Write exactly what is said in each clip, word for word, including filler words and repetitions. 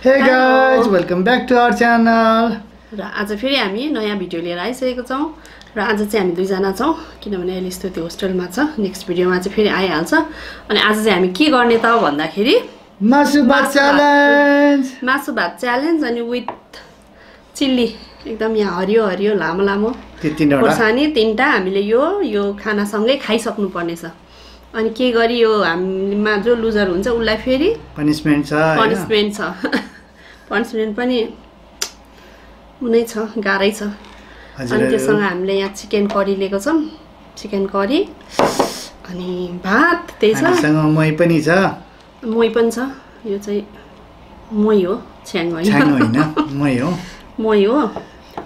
Hey guys, Hello. Welcome back to our channel. आज फिर हामी नयाँ भिडियो लिएर आइसकेको छौं र आज चाहिँ हामी दुई जना छौं किनभने अहिले यस्तो त्यो होस्टेलमा छ नेक्स्ट भिडियोमा चाहिँ फेरि आइहाल्छ अनि आज चाहिँ हामी के गर्ने त भन्दाखेरि मासु भात च्यालेन्ज मासु भात च्यालेन्ज अनि विथ चिल्ली एकदम यहाँ हरियो हरियो लामो लामो तीनटा खोर्सानी तीनटा हामीले यो यो खाना सँगै खाइसक्नु पर्ने छ अनि के गरी यो हामीमा जो लुजर हुन्छ उलाई फेरि पनिशमेन्ट छ पनिशमेन्ट छ पनिशमेन्ट पनि उनै छ गाह्रै छ अनि त्यससँग हामीले यहाँ चिकन करी लिएको छौं चिकन करी अनि भात त्यही छ सँग मही पनि छ मही पनि छ यो चाहिँ मही हो छ्याङ होइन छ्याङ होइन मही हो मही हो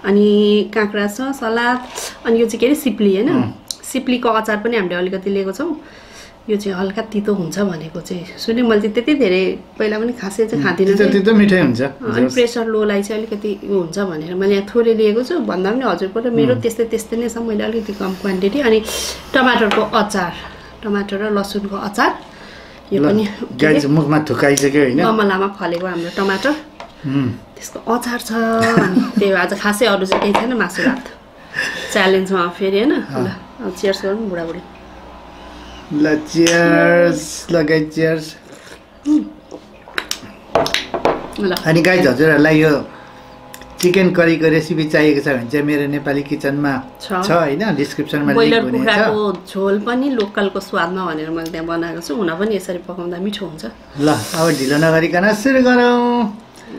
अनि काँक्रा छ सलाद अनि यो चाहिँ के रे सिप्ली हैन सिप्लीको अचार पनि हामीले अलिकति लिएको छौं यो चाहिँ हल्का तितो हुन्छ भनेको चाहिँ सुने मैले त्यति धेरै पहिला पनि खासै चाहिँ खादिनँ त्यति त मिठै हुन्छ अनि प्रेसर लोलाई चाहिँ अलिकति हुन्छ भनेर मैले यहाँ थोरै लिएको छु भन्दा पनि हजुरको र मेरो त्यस्तै त्यस्तै नै छ मैले अलिकति कम क्वान्टिटी अनि टमाटरको अचार टमाटर र लसुनको अचार यो पनि गाइस मुखमा थुकाइसक्यो हैन कमलामा फलेको हाम्रो टमाटर त्यसको अचार छ अनि त्यही आज खासै अरु चाहिँ केही छैन मासु भात च्यालेन्जमा फेरि हैन ल चियर्स गरौँ बुढाबुढी La cheers, la guys cheers. Ani guys, हजुरहरुलाई यो चिकन करी को रेसिपी चाहिएको छ भने चाहिँ मेरो नेपाली किचनमा छ हैन डिस्क्रिप्सनमा लिंक हुनेछ। ब्रोइलर कुखुराको झोल पनि लोकलको स्वादमा भनेर मैले त्यहाँ बनाएको छु। उना पनि यसरी पकाउँदा मिठो हुन्छ। ल, अब ढिलो नगरिकन सुरु गरौँ।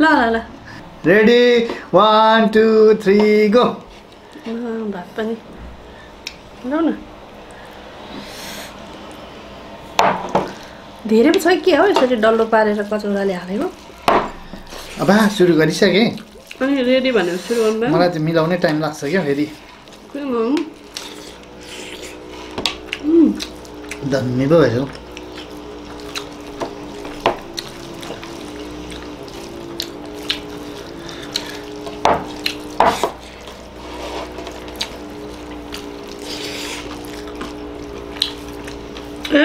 La la la. Ready? One, two, three, go. No, no, no. धेरै पनि छ के हो यसरी डल्लो पारेर कचौडाले हालेको अबा सुरु गरिसके अनि रेडी भनेर सुरु गर्नु मलाई त मिलाउने टाइम लाग्छ के फेरि धन्ने पो भयो खोर्सानी हाम बिसेर यो भयो अचार पनि पिरो छ फेरि मासु भात चाहिँ गाइस छिटो खान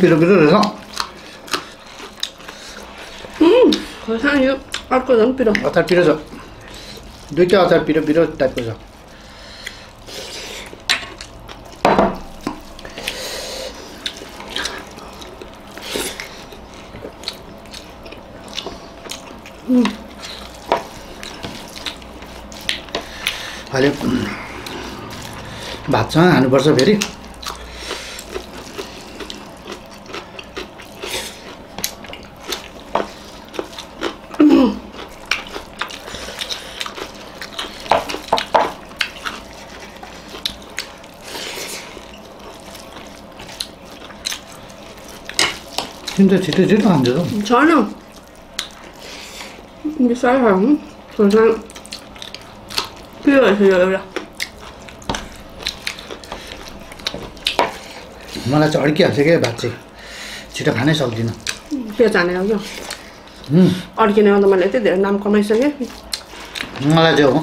पिरो पिरो रहेछ खोर्सानी यो अर्को झन् पिरो अचार पिरो छ दुईटा अचार पिरो पिरो टाइपको छ अहिले भातसँग हाल्नुपर्छ फेरि 진짜 진짜 진짜 안 돼요. 저는 이게 쌀하고 그냥 필요해요. मलाई चाहिँ अड्किहाल्छ के भात चाहिँ छिटो खानै सक्दिनँ त्यो जाने हो क्या अड्किने हो त मैले यति धेरै नाम कमाइसकेँ मलाई जाऊ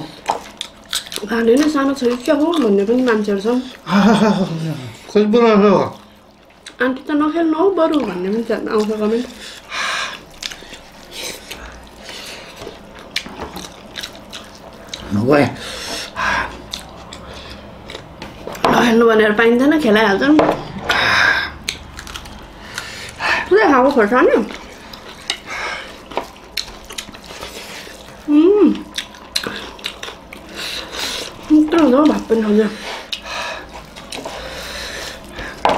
खाने नै सानो छोरी के हो भन्ने पनि मान्छेहरु छन् खुसबु नहो आन्टी त नखेल्नु हो बरु भन्ने पनि जान्न आउँछ कमेन्ट नभए नहेल्नु भनेर पाइँदैन खेलाइहाल्छन् पुरै हावा खर्छ नि No, but no, no. Ah,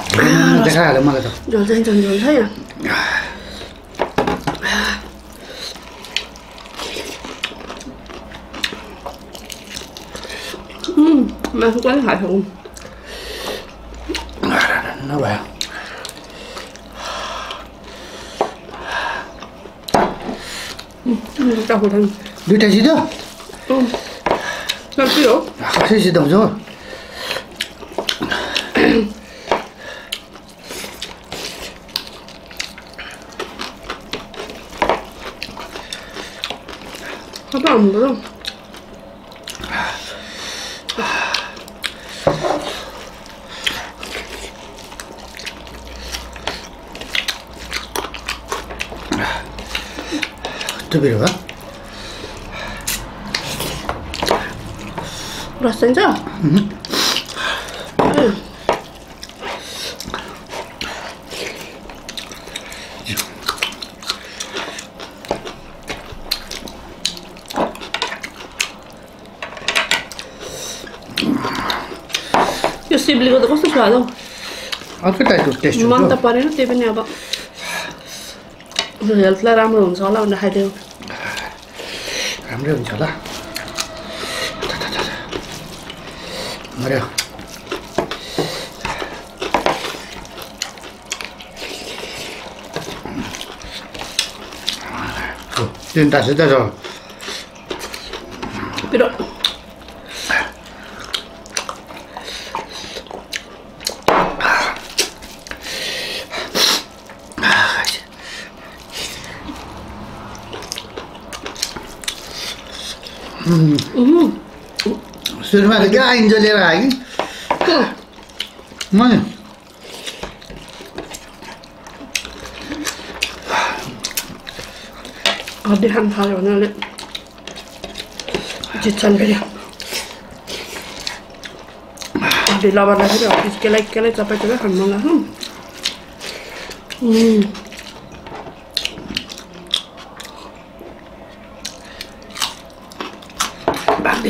that's how I'm going to do it. That's how I'm going to do it. Hmm, I'm going to do it. No, no, no. Hmm, I'm going to do it. Do you want to do it? Not sure. What is it? I'm sure. What am I doing? To be what? Rostinja? Mm-hmm. Mm. You see, believe the cost of Lado. I'll try to taste you. Want the parent to be never. The health lam rooms all on the hiding. I'm doing Jala. Maria. Oh, didn't touch it at all. Pero. Mm. Mm-hmm. Should I get angel here? I money. I didn't follow it. It's a video. The lava is like Kelly's up at the home. But the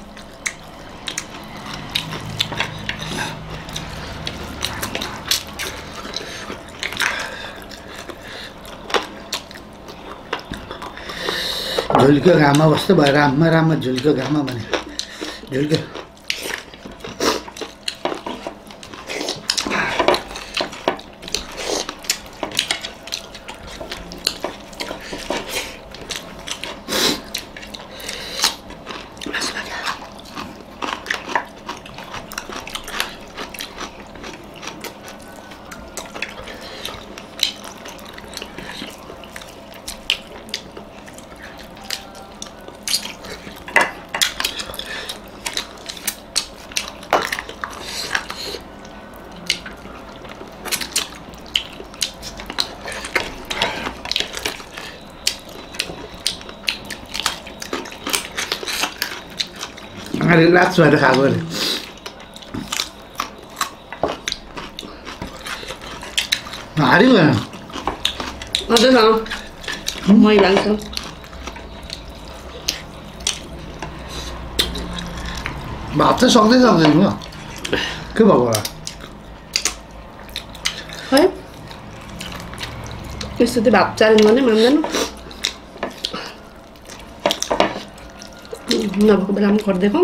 छ झुलको घाममा बस्दै भए राम्रो राम्रो झुलको घाममा भने झुलको That's why I have it. How do you know? I don't know. Oh my God. But it's something, something. Good boy. Hey? Is it the baptism money, Mamma? No, but I'm going to go.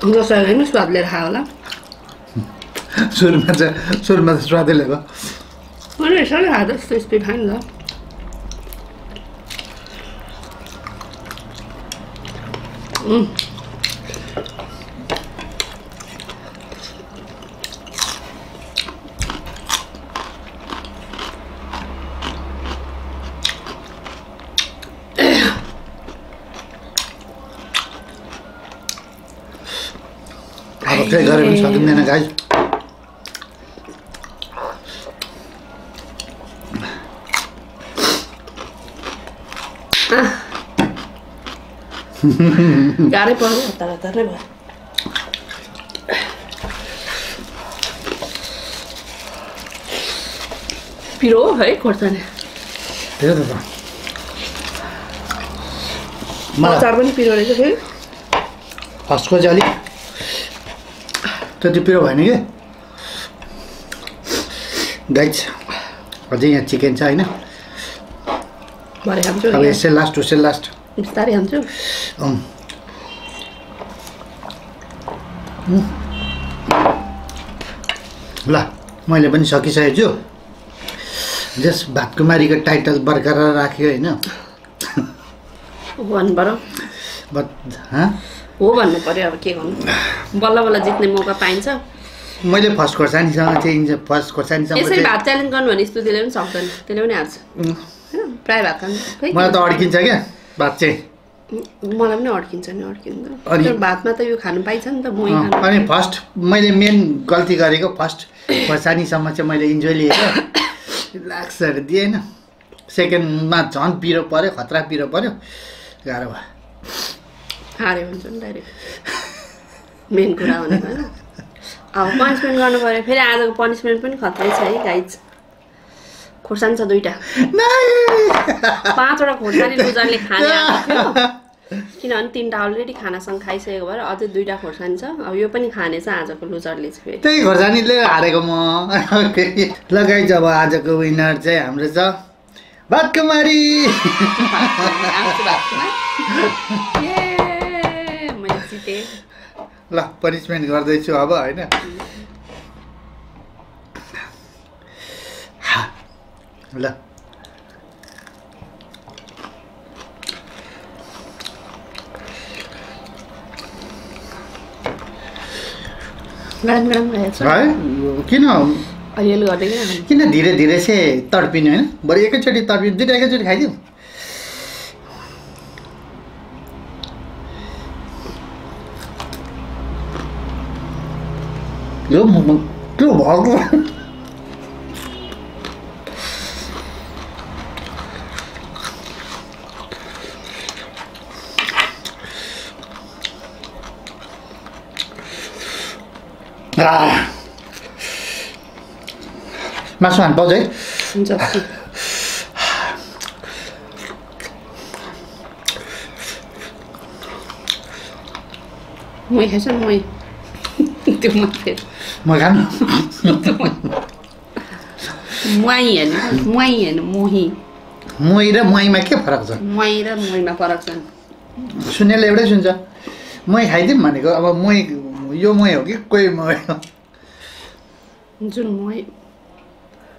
I'm going to go to the house. I'm Surma's rather level. Well, I shall have the space behind that. Mm. Okay, got it. Shot in guys. Got it, boy. Piro, hey, Cortan. There, there. Ma, Sarvan, Piro, is it? Pasco Jali. So, piro bhayne ke guys ajai yaha chicken cha haina mare hamjo ab yese last usel last bistari hamjo um la maile pani sakisakechu jus bhatkumari ko title barkara rakhiyo haina one baro but ha हो भन्नु पर्यो अब के गर्नु बल्ल बल्ल जित्ने मौका पाइन्छ मैले फर्स्ट खोर्सानी सँग चाहिँ फर्स्ट खोर्सानी सँग यसै भात च्यालेन्ज गर्नु भने स्टुडियोले पनि सक्दैन त्यसले पनि हाल्छ हैन प्राय भात खान मलाई त अड्किन्छ के भात चाहिँ मलाई पनि अड्किन्छ नि अड्किन्छ तर भातमा त यो खानु पाइन्छ नि त मोइ खानु अनि फर्स्ट मैले मेन गल्ती गरेको फर्स्ट खोर्सानी सम्म चाहिँ मैले इन्जोय लिएको रिल्याक्स गरे दिएन सेकेन्डमा झन् पिरो पर्यो खतरा पिरो पर्यो गाह्रो भयो हारे हुन्छ नि डाइरेक्ट मेन कुरा हो नि हैन अब पनिशमेन्ट गर्नु पर्यो फेरि आजको पनिशमेन्ट पनि खतरै छ है गाइज खोर्सानी छ दुईटा नाइ पाँचवटा खोर्सानी लुजरले खाने आएको थियो किनभने तीनटा अलरेडी खानासँग खाइसकेको भएर अझै दुईटा खोर्सानी छ अब यो पनि खाने छ आजको लुजरले चाहिँ त्यही खोर्सानीले हारेको म ल गाइज अब आजको विनर चाहिँ हाम्रो छ भातकुमारी आजको भातकुमारी ला पनिशमेन्ट गर्दै छु अब हैन ल गरम गरम रहेछ है किन अलिअलि गर्दै किन किन धीरे धीरे से तडपिनु हैन बरु एकैचोटी तडपिनु दुईटा एकैचोटी खाइदिउ यो म के भयो मासु हान पाउँछ है हुन्छ मै हेसन मै त्यो मात्रै Magana Moyen, moyen, mohi. Moira, moy make a paraxon. Moira, moy my paraxon. Soon a liberation. My hiding money go about moy, you moy, get quay moy. Jun moy.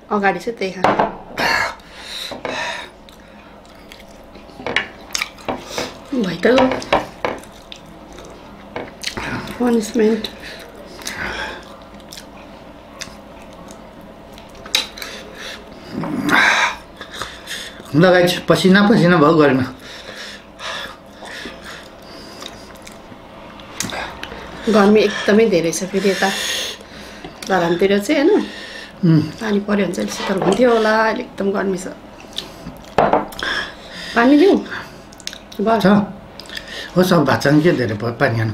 Oh, God, is it they have? Wait a little. Punishment. ल guys पसिना पसिना भयो घरमा गर्मी एकदमै धेरै छ फेरि यता धरानतिर चाहिँ हैन पानी पर्यो हुन्छ नि शीतल हुन्थ्यो होला अहिले एकदम गर्मी छ पानी दिउ बस हो सब भाचाङ के धेरै पानी खानु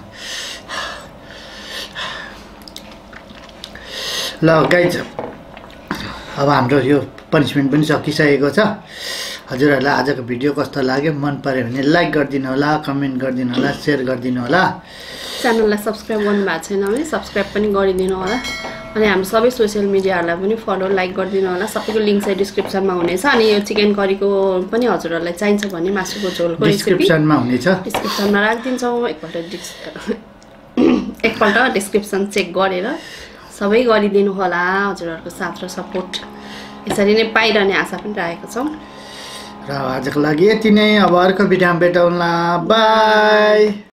ल गाइस अब हाम्रो यो पनिशमेन्ट पनि सकिसकेको छ हजुरहरुलाई आजको भिडियो कस्तो लाग्यो मन पर्यो भने लाइक गर्दिनु होला कमेन्ट गर्दिनु होला शेयर गर्दिनु होला च्यानललाई सब्स्क्राइब गर्नु भएको छैन भने सब्स्क्राइब पनि गरिदिनु होला अनि हामी सबै सोशल मिडियाहरुलाई पनि फलो लाइक गर्दिनु होला सबैको लिंक चाहिँ डिस्क्रिप्सनमा हुनेछ अनि यो चिकन करीको पनि हजुरहरुलाई चाहिन्छ भने मासुको झोलको डिस्क्रिप्सनमा हुनेछ डिस्क्रिप्सनमा राखिदिन्छौ एकपल्ट एकपल्ट डिस्क्रिप्सन चेक गरेर सबै गरिदिनु होला हजुरहरुको साथ र सपोर्ट यसरी नै पाइरहने आशा पनि राखेको छौं र आजको लागि यति नै अब अर्को भिडियोमा भेटौँला बाइ